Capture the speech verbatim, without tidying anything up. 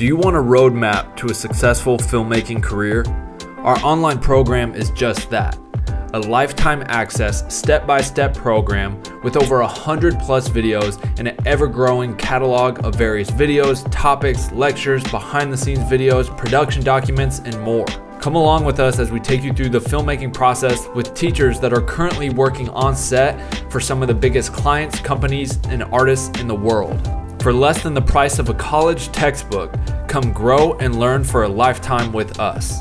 Do you want a roadmap to a successful filmmaking career? Our online program is just that, a lifetime access step-by-step program with over one hundred plus videos and an ever-growing catalog of various videos, topics, lectures, behind-the-scenes videos, production documents, and more. Come along with us as we take you through the filmmaking process with teachers that are currently working on set for some of the biggest clients, companies, and artists in the world. For less than the price of a college textbook, come grow and learn for a lifetime with us.